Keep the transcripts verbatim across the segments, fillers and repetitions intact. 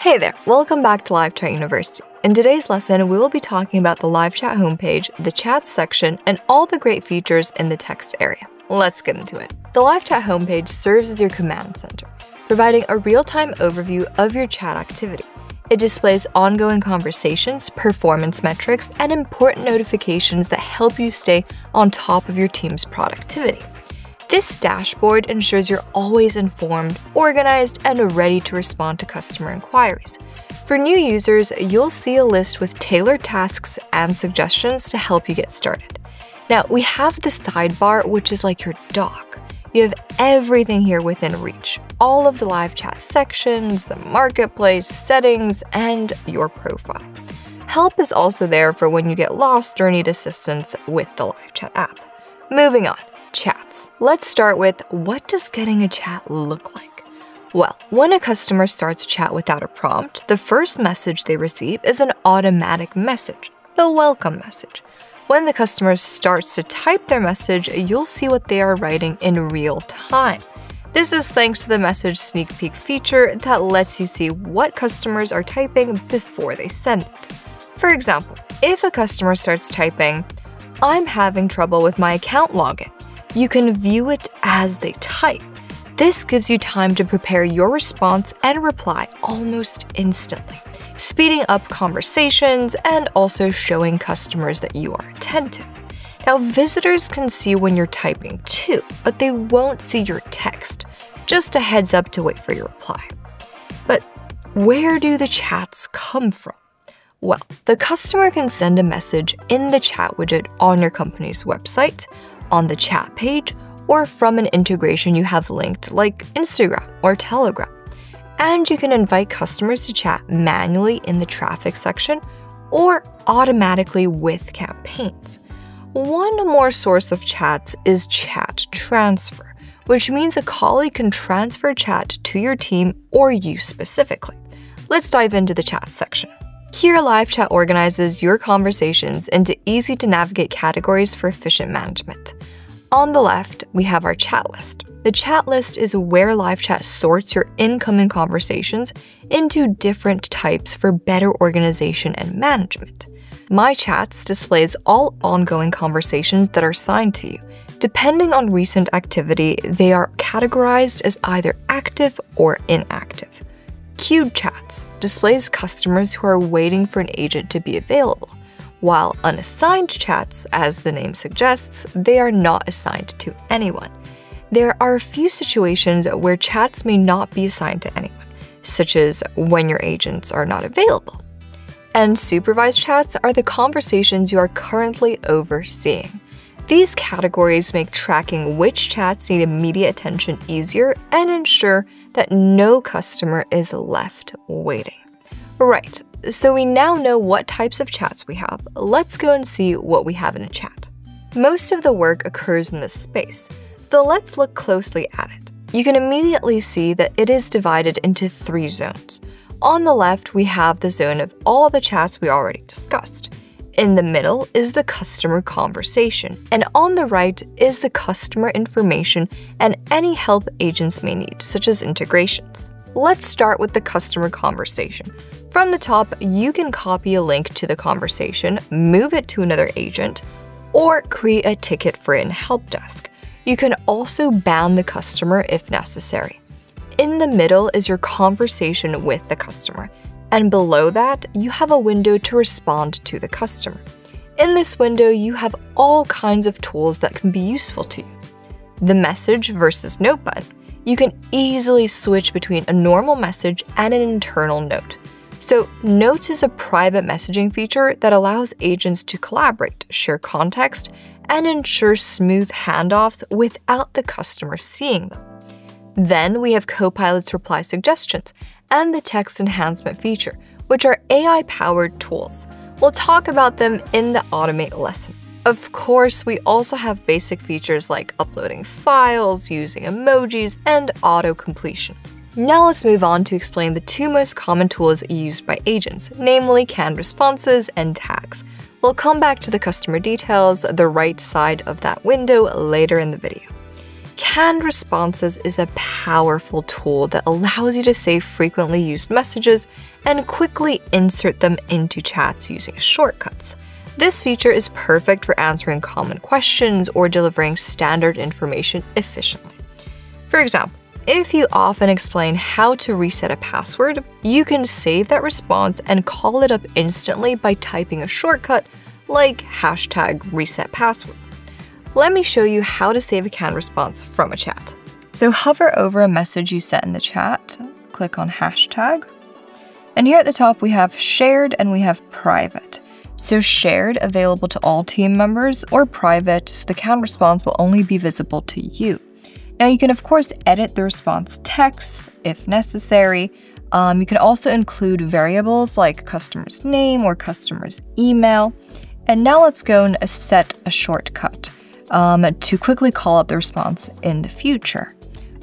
Hey there, welcome back to LiveChat University. In today's lesson, we will be talking about the LiveChat homepage, the chats section, and all the great features in the text area. Let's get into it. The LiveChat homepage serves as your command center, providing a real-time overview of your chat activity. It displays ongoing conversations, performance metrics, and important notifications that help you stay on top of your team's productivity. This dashboard ensures you're always informed, organized, and ready to respond to customer inquiries. For new users, you'll see a list with tailored tasks and suggestions to help you get started. Now, we have the sidebar, which is like your dock. You have everything here within reach, all of the live chat sections, the marketplace, settings, and your profile. Help is also there for when you get lost or need assistance with the live chat app. Moving on. Chats. Let's start with, what does getting a chat look like? Well, when a customer starts a chat without a prompt, the first message they receive is an automatic message, the welcome message. When the customer starts to type their message, you'll see what they are writing in real time. This is thanks to the message sneak peek feature that lets you see what customers are typing before they send it. For example, if a customer starts typing, "I'm having trouble with my account login," you can view it as they type. This gives you time to prepare your response and reply almost instantly, speeding up conversations and also showing customers that you are attentive. Now, visitors can see when you're typing too, but they won't see your text. Just a heads up to wait for your reply. But where do the chats come from? Well, the customer can send a message in the chat widget on your company's website, on the chat page, or from an integration you have linked like Instagram or Telegram. And you can invite customers to chat manually in the traffic section or automatically with campaigns. One more source of chats is chat transfer, which means a colleague can transfer chat to your team or you specifically. Let's dive into the chat section. Here, LiveChat organizes your conversations into easy-to-navigate categories for efficient management. On the left, we have our chat list. The chat list is where LiveChat sorts your incoming conversations into different types for better organization and management. My Chats displays all ongoing conversations that are assigned to you. Depending on recent activity, they are categorized as either active or inactive. Queued Chats displays customers who are waiting for an agent to be available, while unassigned chats, as the name suggests, they are not assigned to anyone. There are a few situations where chats may not be assigned to anyone, such as when your agents are not available. And supervised chats are the conversations you are currently overseeing. These categories make tracking which chats need immediate attention easier and ensure that no customer is left waiting. Right, so we now know what types of chats we have. Let's go and see what we have in a chat. Most of the work occurs in this space, so let's look closely at it. You can immediately see that it is divided into three zones. On the left, we have the zone of all the chats we already discussed. In the middle is the customer conversation, and on the right is the customer information and any help agents may need, such as integrations. Let's start with the customer conversation. From the top, you can copy a link to the conversation, move it to another agent, or create a ticket for it in Helpdesk. You can also bound the customer if necessary. In the middle is your conversation with the customer. And below that, you have a window to respond to the customer. In this window, you have all kinds of tools that can be useful to you. The message versus note button. You can easily switch between a normal message and an internal note. So notes is a private messaging feature that allows agents to collaborate, share context, and ensure smooth handoffs without the customer seeing them. Then we have Copilot's reply suggestions and the text enhancement feature, which are A I-powered tools. We'll talk about them in the automate lesson. Of course, we also have basic features like uploading files, using emojis, and auto-completion. Now let's move on to explain the two most common tools used by agents, namely canned responses and tags. We'll come back to the customer details, the right side of that window, later in the video. Canned responses is a powerful tool that allows you to save frequently used messages and quickly insert them into chats using shortcuts. This feature is perfect for answering common questions or delivering standard information efficiently. For example, if you often explain how to reset a password, you can save that response and call it up instantly by typing a shortcut like hashtag reset password. Let me show you how to save a canned response from a chat. So hover over a message you sent in the chat, click on hashtag, and here at the top we have shared and we have private. So shared, available to all team members, or private, so the canned response will only be visible to you. Now you can of course edit the response text if necessary. Um, you can also include variables like customer's name or customer's email. And now let's go and set a shortcut um, to quickly call up the response in the future,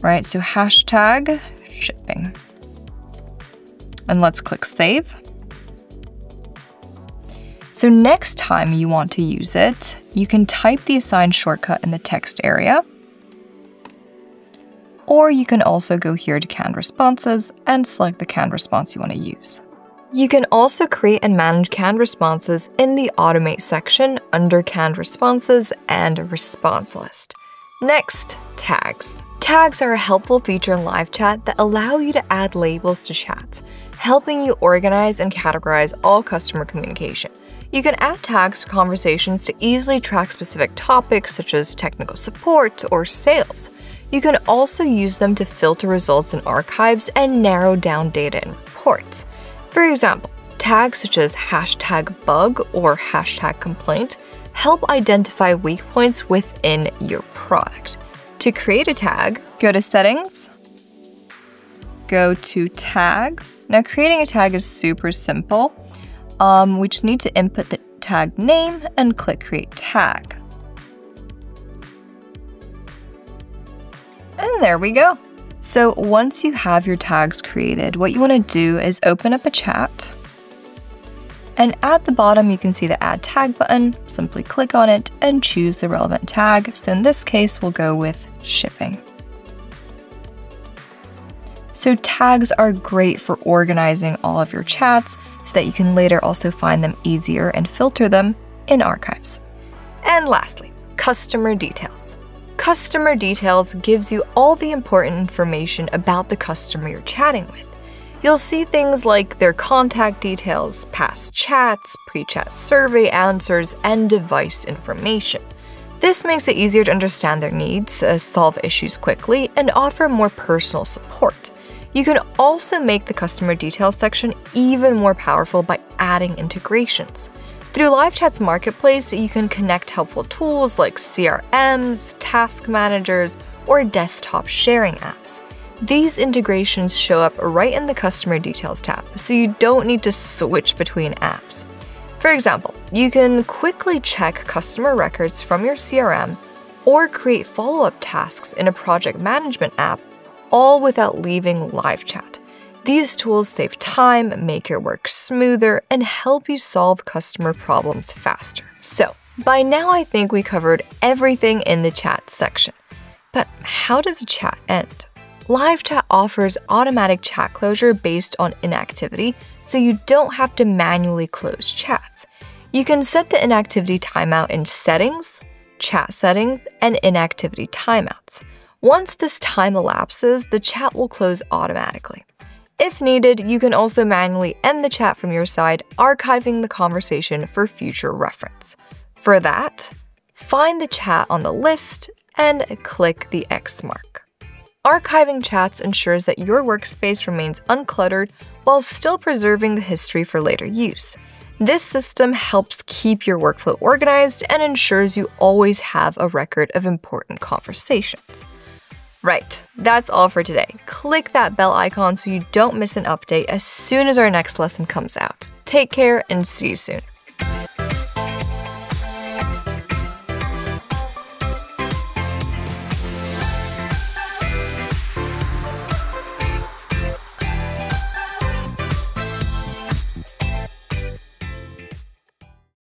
right? So hashtag shipping. And let's click save. So next time you want to use it, you can type the assigned shortcut in the text area. Or you can also go here to canned responses and select the canned response you want to use. You can also create and manage canned responses in the automate section under canned responses and response list. Next, tags. Tags are a helpful feature in LiveChat that allow you to add labels to chats, helping you organize and categorize all customer communication. You can add tags to conversations to easily track specific topics such as technical support or sales. You can also use them to filter results in archives and narrow down data in reports. For example, tags such as hashtag bug or hashtag complaint help identify weak points within your product. To create a tag, go to Settings, go to Tags. Now creating a tag is super simple. Um, we just need to input the tag name and click Create Tag. And there we go. So once you have your tags created, what you want to do is open up a chat. And at the bottom, you can see the Add Tag button. Simply click on it and choose the relevant tag. So in this case, we'll go with shipping. So tags are great for organizing all of your chats so that you can later also find them easier and filter them in archives. And lastly, customer details. Customer details gives you all the important information about the customer you're chatting with. You'll see things like their contact details, past chats, pre-chat survey answers, and device information. This makes it easier to understand their needs, uh, solve issues quickly, and offer more personal support. You can also make the customer details section even more powerful by adding integrations. Through LiveChat's marketplace, you can connect helpful tools like C R Ms, task managers, or desktop sharing apps. These integrations show up right in the Customer Details tab, so you don't need to switch between apps. For example, you can quickly check customer records from your C R M or create follow-up tasks in a project management app, all without leaving LiveChat. These tools save time, make your work smoother, and help you solve customer problems faster. So, by now I think we covered everything in the chat section. But how does a chat end? LiveChat offers automatic chat closure based on inactivity, so you don't have to manually close chats. You can set the inactivity timeout in Settings, Chat Settings, and Inactivity Timeouts. Once this time elapses, the chat will close automatically. If needed, you can also manually end the chat from your side, archiving the conversation for future reference. For that, find the chat on the list and click the X mark. Archiving chats ensures that your workspace remains uncluttered while still preserving the history for later use. This system helps keep your workflow organized and ensures you always have a record of important conversations. Right, that's all for today. Click that bell icon so you don't miss an update as soon as our next lesson comes out. Take care and see you soon.